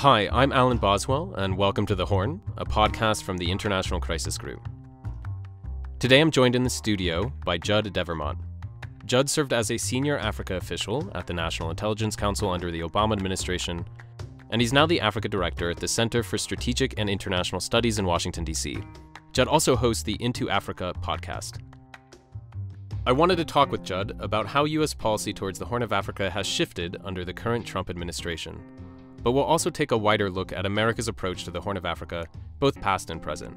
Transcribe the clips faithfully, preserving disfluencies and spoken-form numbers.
Hi, I'm Alan Boswell, and welcome to The Horn, a podcast from the International Crisis Group. Today I'm joined in the studio by Judd Devermont. Judd served as a senior Africa official at the National Intelligence Council under the Obama administration, and he's now the Africa director at the Center for Strategic and International Studies in Washington, D C. Judd also hosts the Into Africa podcast. I wanted to talk with Judd about how U S policy towards the Horn of Africa has shifted under the current Trump administration. But we'll also take a wider look at America's approach to the Horn of Africa, both past and present.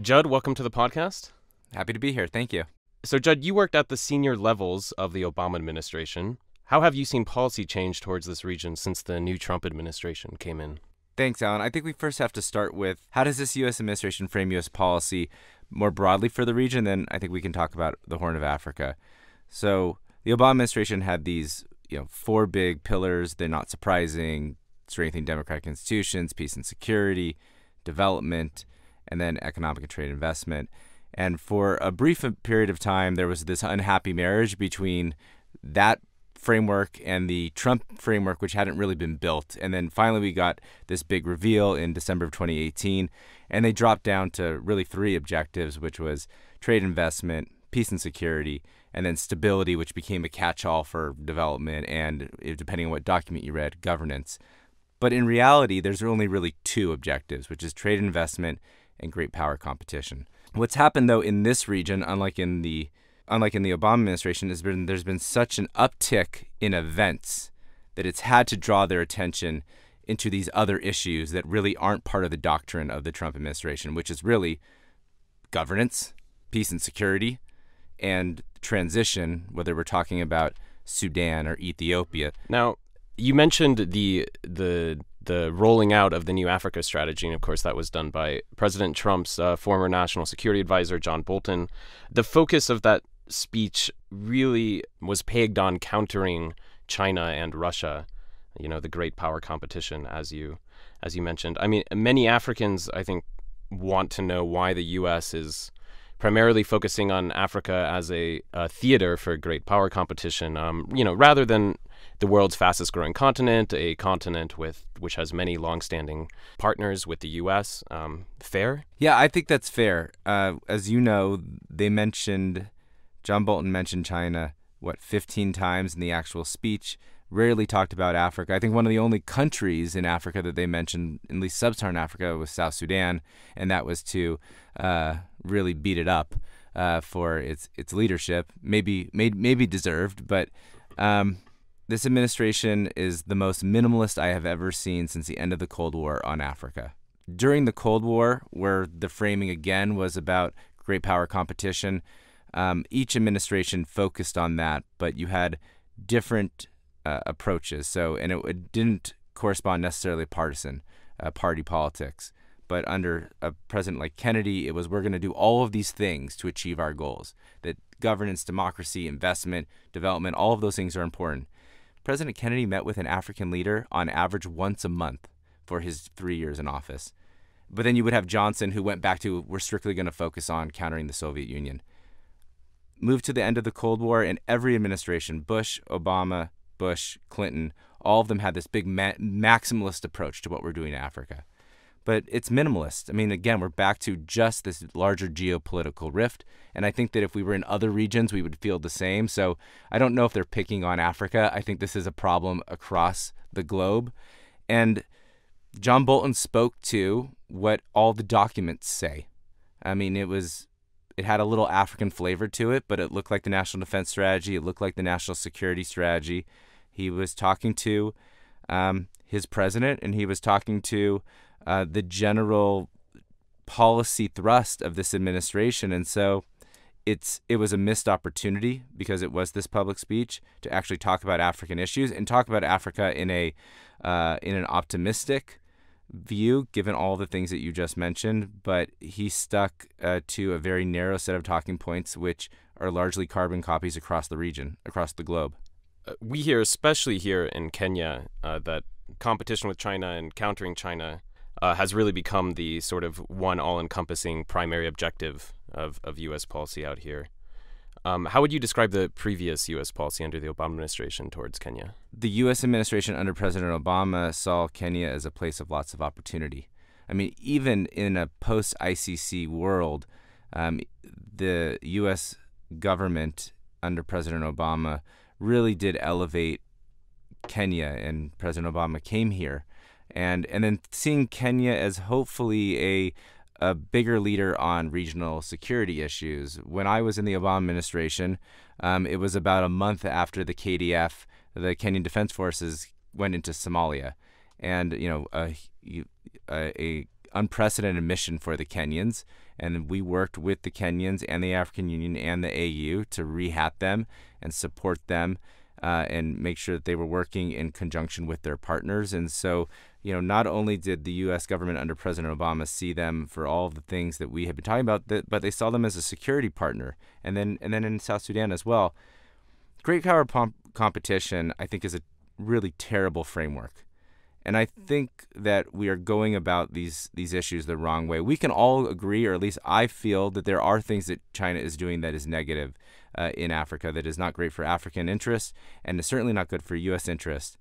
Judd, welcome to the podcast. Happy to be here. Thank you. So, Judd, you worked at the senior levels of the Obama administration. How have you seen policy change towards this region since the new Trump administration came in? Thanks, Alan. I think we first have to start with, how does this U S administration frame U S policy more broadly for the region? Then I think we can talk about the Horn of Africa. So, the Obama administration had these, you know, four big pillars. They're not surprising: strengthening democratic institutions, peace and security, development, and then economic and trade investment. And for a brief period of time, there was this unhappy marriage between that framework and the Trump framework, which hadn't really been built. And then finally, we got this big reveal in December of twenty eighteen, and they dropped down to really three objectives, which was trade investment, peace and security, and then stability, which became a catch-all for development and, depending on what document you read, governance. But in reality, there's only really two objectives, which is trade investment and great power competition. What's happened, though, in this region, unlike in the unlike in the Obama administration, has been there's been such an uptick in events that it's had to draw their attention into these other issues that really aren't part of the doctrine of the Trump administration, which is really governance, peace and security, and transition, whether we're talking about Sudan or Ethiopia. Now, you mentioned the the the rolling out of the New Africa strategy, and of course that was done by President Trump's uh, former national security advisor, John Bolton. The focus of that speech really was pegged on countering China and Russia, you know, the great power competition, as you as you mentioned. I mean, many Africans, I think, want to know why the U S is primarily focusing on Africa as a, a theater for great power competition, um, you know, rather than the world's fastest growing continent, a continent with which has many longstanding partners with the U S. Um, fair? Yeah, I think that's fair. Uh, as you know, they mentioned, John Bolton mentioned China, what, fifteen times in the actual speech, rarely talked about Africa. I think one of the only countries in Africa that they mentioned, at least sub-Saharan Africa, was South Sudan, and that was to uh, really beat it up uh, for its its leadership, maybe maybe, maybe deserved. But um, this administration is the most minimalist I have ever seen since the end of the Cold War on Africa. During the Cold War, where the framing again was about great power competition, um, each administration focused on that, but you had different uh, approaches. So, and it, it didn't correspond necessarily partisan uh, party politics. But under a president like Kennedy, it was, we're going to do all of these things to achieve our goals. That governance, democracy, investment, development, all of those things are important. President Kennedy met with an African leader on average once a month for his three years in office. But then you would have Johnson, who went back to, we're strictly going to focus on countering the Soviet Union. Moved to the end of the Cold War, and every administration, Bush, Obama, Bush, Clinton, all of them had this big ma maximalist approach to what we're doing in Africa. But it's minimalist. I mean, again, we're back to just this larger geopolitical rift. And I think that if we were in other regions, we would feel the same. So I don't know if they're picking on Africa. I think this is a problem across the globe. And John Bolton spoke to what all the documents say. I mean, it was, it had a little African flavor to it, but it looked like the National Defense Strategy. It looked like the National Security Strategy. He was talking to um, his president, and he was talking to Uh, the general policy thrust of this administration. And so it's it was a missed opportunity, because it was this public speech to actually talk about African issues and talk about Africa in a uh, in an optimistic view, given all the things that you just mentioned. But he stuck uh, to a very narrow set of talking points, which are largely carbon copies across the region, across the globe. Uh, we hear, especially here in Kenya, uh, that competition with China and countering China Uh, has really become the sort of one all-encompassing primary objective of, of U S policy out here. Um, how would you describe the previous U S policy under the Obama administration towards Kenya? The U S administration under President Obama saw Kenya as a place of lots of opportunity. I mean, even in a post I C C world, um, the U S government under President Obama really did elevate Kenya, and President Obama came here. And and then seeing Kenya as hopefully a a bigger leader on regional security issues. When I was in the Obama administration, um, it was about a month after the K D F, the Kenyan Defense Forces, went into Somalia, and you know a, a, a unprecedented mission for the Kenyans. And we worked with the Kenyans and the African Union and the A U to rehat them and support them, uh, and make sure that they were working in conjunction with their partners. And so, you know, not only did the U S government under President Obama see them for all of the things that we had been talking about, but they saw them as a security partner. And then, and then in South Sudan as well, great power competition, I think, is a really terrible framework. And I think that we are going about these these issues the wrong way. We can all agree, or at least I feel, that there are things that China is doing that is negative uh, in Africa, that is not great for African interests, and is certainly not good for U S interests.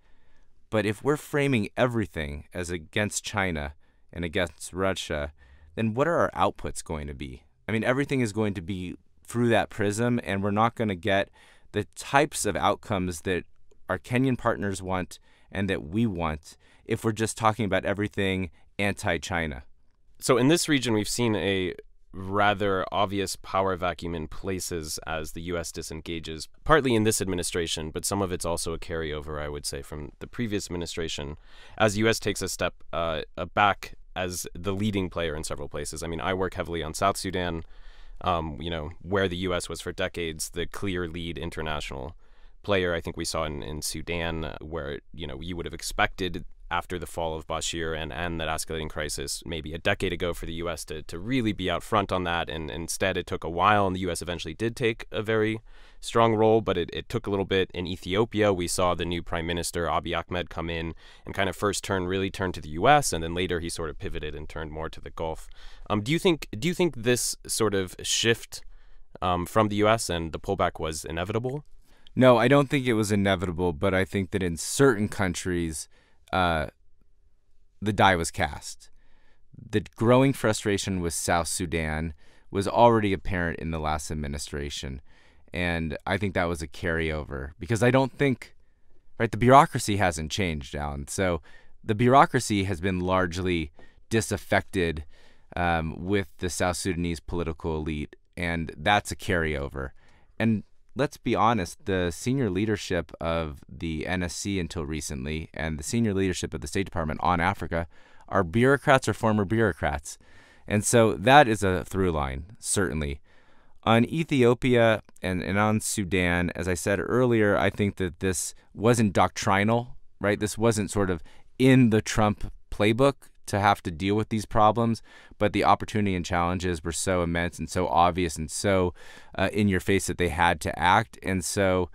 But if we're framing everything as against China and against Russia, then what are our outputs going to be? I mean, everything is going to be through that prism, and we're not going to get the types of outcomes that our Kenyan partners want and that we want if we're just talking about everything anti-China. So in this region, we've seen a rather obvious power vacuum in places as the U S disengages, partly in this administration, but some of it's also a carryover, I would say, from the previous administration, as the U S takes a step uh, back as the leading player in several places. I mean, I work heavily on South Sudan, um, you know, where the U S was for decades the clear lead international player. I think we saw in, in Sudan, where, you know, you would have expected after the fall of Bashir and, and that escalating crisis maybe a decade ago for the U S to, to really be out front on that. And instead it took a while, and the U S eventually did take a very strong role, but it, it took a little bit. In Ethiopia, we saw the new prime minister, Abiy Ahmed, come in and kind of first turn, really turn to the U S, and then later he sort of pivoted and turned more to the Gulf. Um, do you think, do you think this sort of shift um, from the U S and the pullback was inevitable? No, I don't think it was inevitable, but I think that in certain countries, uh, the die was cast. The growing frustration with South Sudan was already apparent in the last administration, and I think that was a carryover, because I don't think, right, the bureaucracy hasn't changed, Alan. So the bureaucracy has been largely disaffected um, with the South Sudanese political elite, and that's a carryover. And let's be honest, the senior leadership of the N S C until recently and the senior leadership of the State Department on Africa are bureaucrats or former bureaucrats. And so that is a through line, certainly. On Ethiopia and, and on Sudan, as I said earlier, I think that this wasn't doctrinal, right? This wasn't sort of in the Trump playbook to have to deal with these problems, but the opportunity and challenges were so immense and so obvious and so uh, in your face that they had to act. And so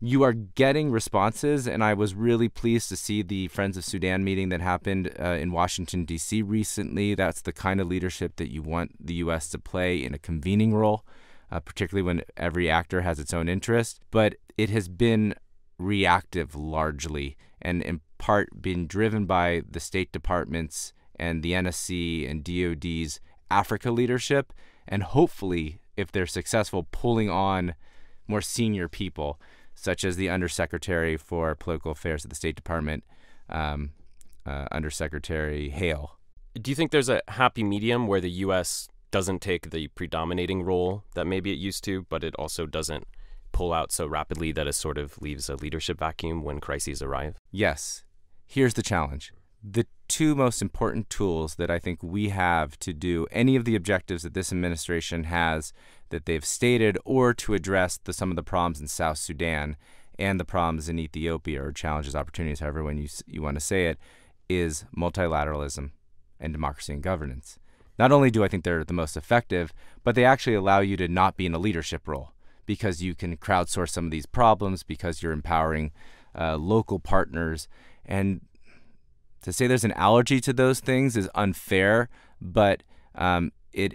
you are getting responses, and I was really pleased to see the Friends of Sudan meeting that happened uh, in Washington, D C recently. That's the kind of leadership that you want the U S to play in a convening role, uh, particularly when every actor has its own interest. But it has been reactive largely, and in part being driven by the State Department's and the N S C and D O D's Africa leadership, and hopefully, if they're successful, pulling on more senior people, such as the Undersecretary for Political Affairs at the State Department, um, uh, Undersecretary Hale. Do you think there's a happy medium where the U S doesn't take the predominating role that maybe it used to, but it also doesn't pull out so rapidly that it sort of leaves a leadership vacuum when crises arrive? Yes. Here's the challenge. The two most important tools that I think we have to do any of the objectives that this administration has that they've stated, or to address the, some of the problems in South Sudan and the problems in Ethiopia, or challenges, opportunities, however when you, you want to say it, is multilateralism and democracy and governance. Not only do I think they're the most effective, but they actually allow you to not be in a leadership role, because you can crowdsource some of these problems, because you're empowering uh, local partners. And to say there's an allergy to those things is unfair, but um, it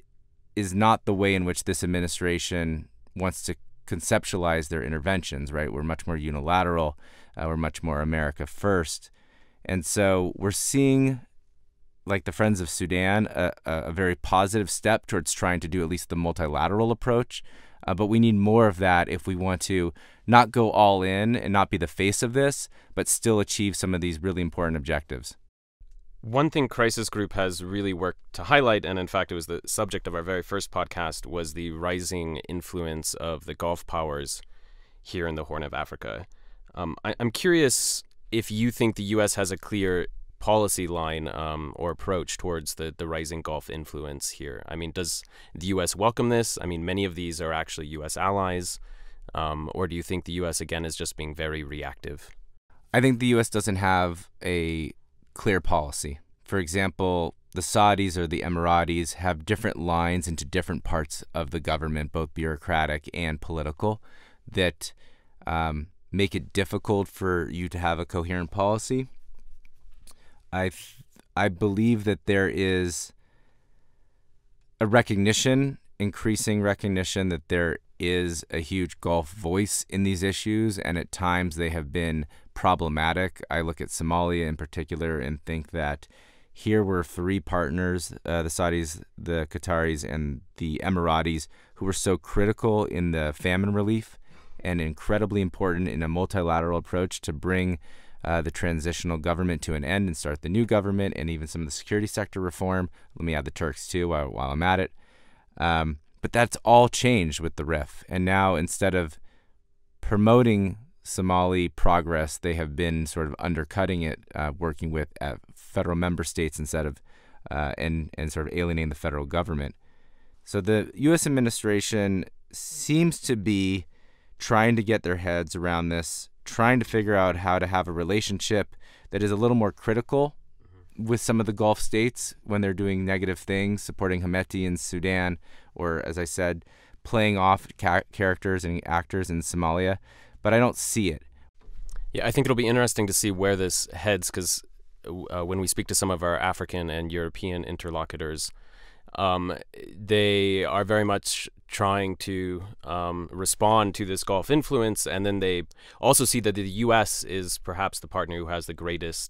is not the way in which this administration wants to conceptualize their interventions, right? We're much more unilateral. Uh, we're much more America first. And so we're seeing, like the Friends of Sudan, a, a very positive step towards trying to do at least the multilateral approach. Uh, but we need more of that if we want to not go all in and not be the face of this, but still achieve some of these really important objectives. One thing Crisis Group has really worked to highlight, and in fact it was the subject of our very first podcast, was the rising influence of the Gulf powers here in the Horn of Africa. Um, I, I'm curious if you think the U S has a clear policy line um, or approach towards the, the rising Gulf influence here. I mean, does the U S welcome this? I mean, many of these are actually U S allies. Um, or do you think the U S, again, is just being very reactive? I think the U S doesn't have a clear policy. For example, the Saudis or the Emiratis have different lines into different parts of the government, both bureaucratic and political, that um, make it difficult for you to have a coherent policy. I, I believe that there is a recognition, increasing recognition, that there is a huge Gulf voice in these issues, and at times they have been problematic. I look at Somalia in particular and think that here were three partners, uh, the Saudis, the Qataris, and the Emiratis, who were so critical in the famine relief and incredibly important in a multilateral approach to bring Uh, the transitional government to an end and start the new government, and even some of the security sector reform. Let me add the Turks too while, while I'm at it. Um, but that's all changed with the R I F. And now, instead of promoting Somali progress, they have been sort of undercutting it, uh, working with uh, federal member states instead of, uh, and, and sort of alienating the federal government. So the U S administration seems to be trying to get their heads around this, trying to figure out how to have a relationship that is a little more critical with some of the Gulf states when they're doing negative things, supporting Hemeti in Sudan, or, as I said, playing off ca characters and actors in Somalia. But I don't see it. Yeah, I think it'll be interesting to see where this heads, because uh, when we speak to some of our African and European interlocutors, Um, they are very much trying to um, respond to this Gulf influence, and then they also see that the U S is perhaps the partner who has the greatest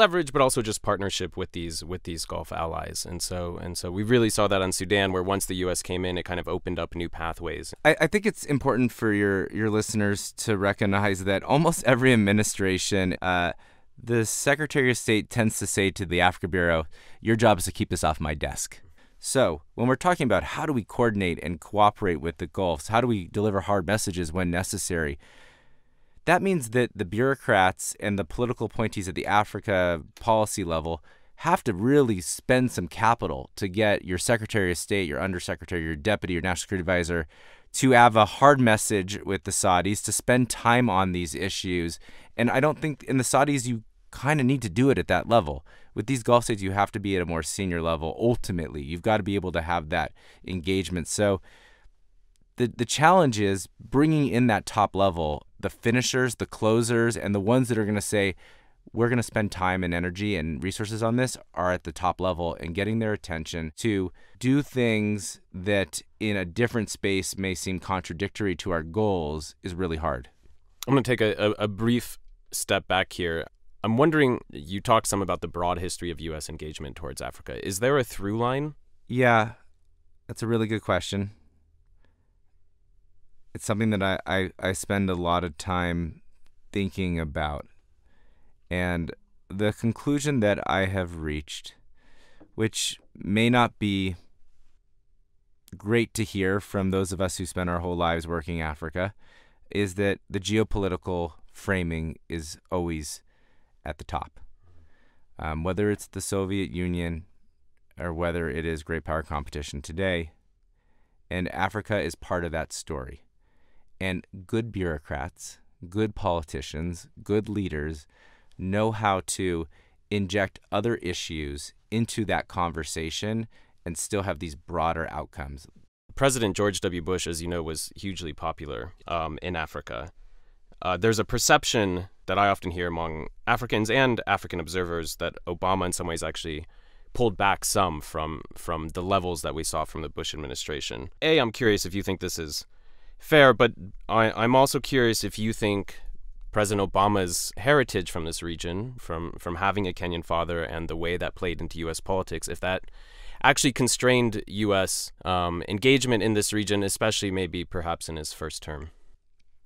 leverage, but also just partnership with these with these Gulf allies. And so and so we really saw that on Sudan, where once the U S came in, it kind of opened up new pathways. I, I think it's important for your your listeners to recognize that almost every administration, uh, the Secretary of State tends to say to the Africa Bureau, "Your job is to keep this off my desk." So when we're talking about how do we coordinate and cooperate with the Gulfs, how do we deliver hard messages when necessary, that means that the bureaucrats and the political appointees at the Africa policy level have to really spend some capital to get your Secretary of State, your Undersecretary, your Deputy, your National Security Advisor to have a hard message with the Saudis, to spend time on these issues. And I don't think in the Saudis you kind of need to do it at that level. With these Gulf states, you have to be at a more senior level. Ultimately, you've got to be able to have that engagement. So the the challenge is bringing in that top level, the finishers, the closers, and the ones that are going to say, we're going to spend time and energy and resources on this, are at the top level, and getting their attention to do things that in a different space may seem contradictory to our goals is really hard. I'm going to take a, a, a brief step back here. I'm wondering, you talked some about the broad history of U S engagement towards Africa. Is there a through line? Yeah, that's a really good question. It's something that I, I, I spend a lot of time thinking about. And the conclusion that I have reached, which may not be great to hear from those of us who spend our whole lives working Africa, is that the geopolitical framing is always at the top, um, whether it's the Soviet Union or whether it is great power competition today. And Africa is part of that story. And good bureaucrats, good politicians, good leaders know how to inject other issues into that conversation and still have these broader outcomes. President George W. Bush, as you know, was hugely popular um, in Africa. Uh, there's a perception that I often hear among Africans and African observers that Obama in some ways actually pulled back some from from the levels that we saw from the Bush administration. A, I'm curious if you think this is Fair, but I, I'm also curious if you think President Obama's heritage from this region, from, from having a Kenyan father and the way that played into U S politics, if that actually constrained U S um, engagement in this region, especially maybe perhaps in his first term.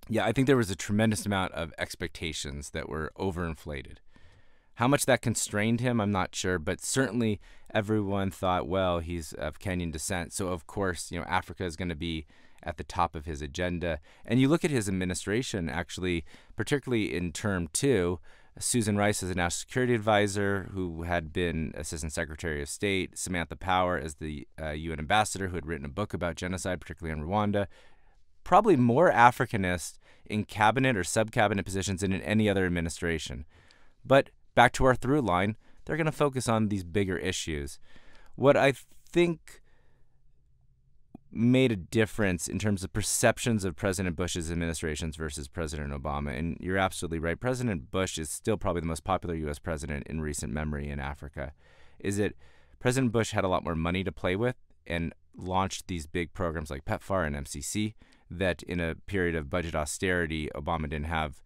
Yeah, I think there was a tremendous amount of expectations that were overinflated. How much that constrained him, I'm not sure, but certainly everyone thought, well, he's of Kenyan descent, so of course, you know, Africa is going to be at the top of his agenda. And you look at his administration, actually, particularly in term two, Susan Rice is a national security advisor who had been assistant secretary of state. Samantha Power is the uh, U N ambassador who had written a book about genocide, particularly in Rwanda. Probably more Africanist in cabinet or sub-cabinet positions than in any other administration. But back to our through line, they're going to focus on these bigger issues. What I think made a difference in terms of perceptions of President Bush's administrations versus President Obama. And you're absolutely right. President Bush is still probably the most popular U S president in recent memory in Africa. Is that President Bush had a lot more money to play with and launched these big programs like PEPFAR and M C C that in a period of budget austerity, Obama didn't have,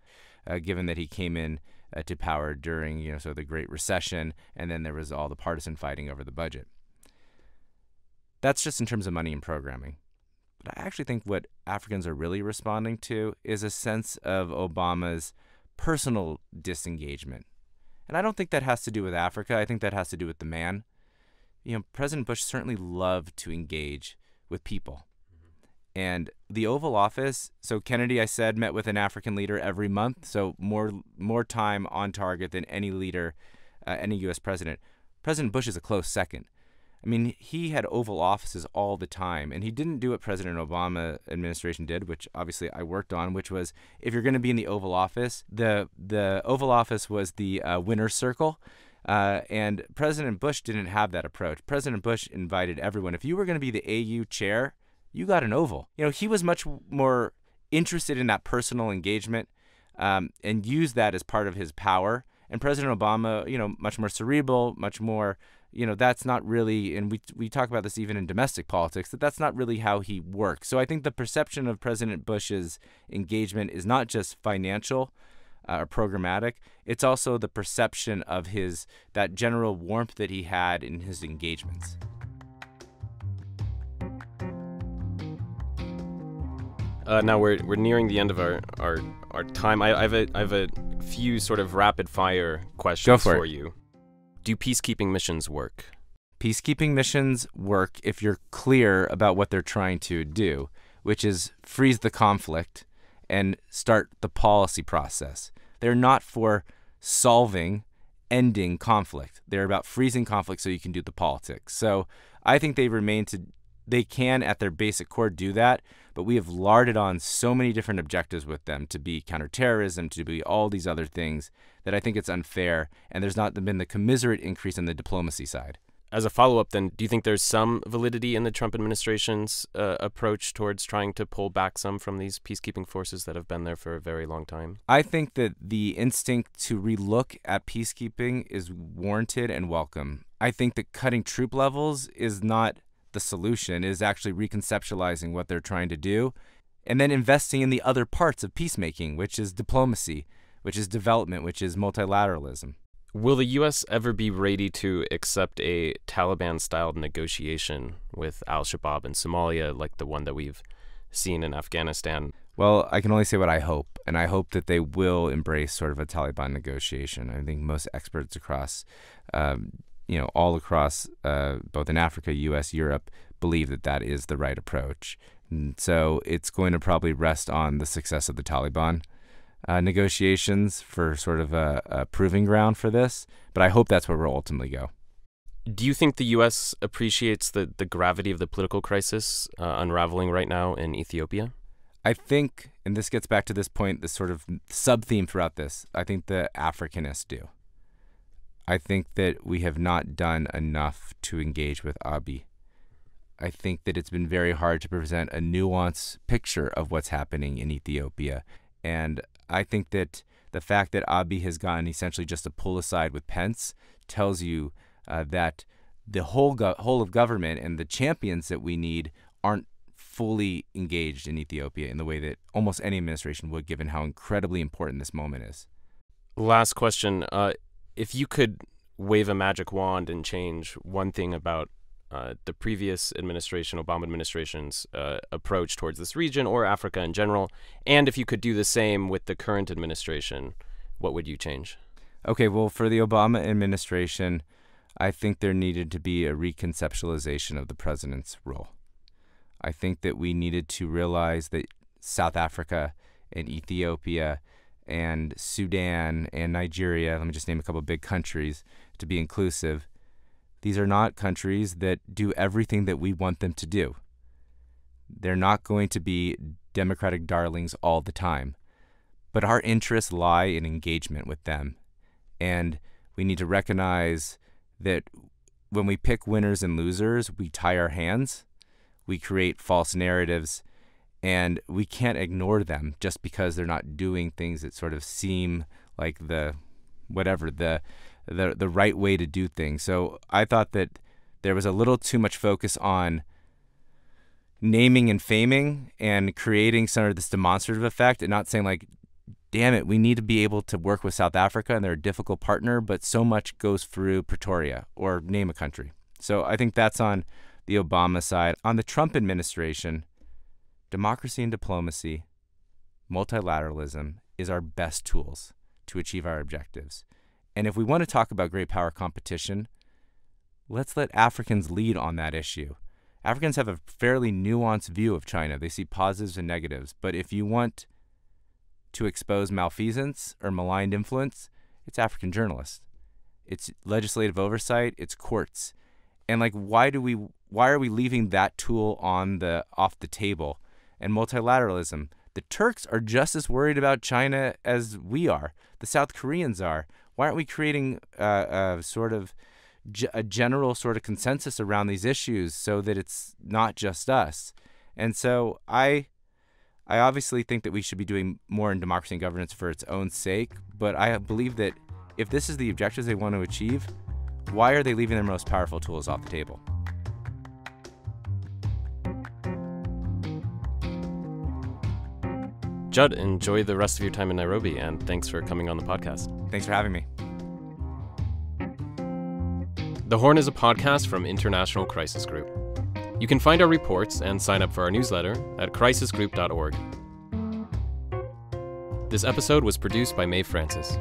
uh, given that he came in uh, to power during, you know, so the Great Recession, and then there was all the partisan fighting over the budget. That's just in terms of money and programming. But I actually think what Africans are really responding to is a sense of Obama's personal disengagement. And I don't think that has to do with Africa. I think that has to do with the man. You know, President Bush certainly loved to engage with people. And the Oval Office, so Kennedy, I said, met with an African leader every month, so more, more time on target than any leader, uh, any U S president. President Bush is a close second. I mean, he had Oval Offices all the time, and he didn't do what President Obama administration did, which obviously I worked on, which was if you're going to be in the Oval Office, the, the Oval Office was the uh, winner's circle, uh, and President Bush didn't have that approach. President Bush invited everyone. If you were going to be the A U chair, you got an Oval. You know, he was much more interested in that personal engagement um, and used that as part of his power. And President Obama, you know, much more cerebral, much more, you know, that's not really, and we, we talk about this even in domestic politics, that that's not really how he works. So I think the perception of President Bush's engagement is not just financial uh, or programmatic. It's also the perception of his, that general warmth that he had in his engagements. Uh, now we're we're nearing the end of our our, our time. I, I have a I have a few sort of rapid fire questions for, for you. Do peacekeeping missions work? Peacekeeping missions work if you're clear about what they're trying to do, which is freeze the conflict and start the policy process. They're not for solving, ending conflict. They're about freezing conflict so you can do the politics. So I think they remain to. They can, at their basic core, do that, but we have larded on so many different objectives with them to be counterterrorism, to be all these other things, that I think it's unfair, and there's not been the commensurate increase in the diplomacy side. As a follow-up, then, do you think there's some validity in the Trump administration's uh, approach towards trying to pull back some from these peacekeeping forces that have been there for a very long time? I think that the instinct to relook at peacekeeping is warranted and welcome. I think that cutting troop levels is not the solution. Is actually reconceptualizing what they're trying to do and then investing in the other parts of peacemaking, which is diplomacy, which is development, which is multilateralism. Will the U S ever be ready to accept a Taliban-styled negotiation with al-Shabaab in Somalia like the one that we've seen in Afghanistan? Well, I can only say what I hope, and I hope that they will embrace sort of a Taliban negotiation. I think most experts across um, you know, all across, uh, both in Africa, U S, Europe, believe that that is the right approach. And so it's going to probably rest on the success of the Taliban uh, negotiations for sort of a, a proving ground for this. But I hope that's where we'll ultimately go. Do you think the U S appreciates the, the gravity of the political crisis uh, unraveling right now in Ethiopia? I think, and this gets back to this point, this sort of sub-theme throughout this, I think the Africanists do. I think that we have not done enough to engage with Abiy. I think that it's been very hard to present a nuanced picture of what's happening in Ethiopia. And I think that the fact that Abiy has gotten essentially just a pull aside with Pence tells you uh, that the whole, go whole of government and the champions that we need aren't fully engaged in Ethiopia in the way that almost any administration would, given how incredibly important this moment is. Last question. Uh, if you could wave a magic wand and change one thing about uh, the previous administration, Obama administration's uh, approach towards this region or Africa in general, and if you could do the same with the current administration, what would you change? Okay, well, for the Obama administration, I think there needed to be a reconceptualization of the president's role. I think that we needed to realize that South Africa and Ethiopia and Sudan and Nigeria, let me just name a couple of big countries to be inclusive, these are not countries that do everything that we want them to do. They're not going to be democratic darlings all the time. But our interests lie in engagement with them. And we need to recognize that when we pick winners and losers, we tie our hands, we create false narratives, and we can't ignore them just because they're not doing things that sort of seem like the, whatever, the, the, the right way to do things. So I thought that there was a little too much focus on naming and faming and creating some of this demonstrative effect and not saying like, damn it, we need to be able to work with South Africa, and they're a difficult partner, but so much goes through Pretoria, or name a country. So I think that's on the Obama side. On the Trump administration, democracy and diplomacy, multilateralism is our best tools to achieve our objectives. And if we want to talk about great power competition, let's let Africans lead on that issue. Africans have a fairly nuanced view of China. They see positives and negatives, but if you want to expose malfeasance or maligned influence, it's African journalists, it's legislative oversight, it's courts. And like, why do we, why are we leaving that tool on the, off the table? And multilateralism, the Turks are just as worried about China as we are, the South Koreans are. Why aren't we creating uh, a sort of, a general sort of consensus around these issues so that it's not just us? And so I, I obviously think that we should be doing more in democracy and governance for its own sake, but I believe that if this is the objectives they want to achieve, why are they leaving their most powerful tools off the table? Judd, enjoy the rest of your time in Nairobi, and thanks for coming on the podcast. Thanks for having me. The Horn is a podcast from International Crisis Group. You can find our reports and sign up for our newsletter at crisis group dot org. This episode was produced by Mae Francis.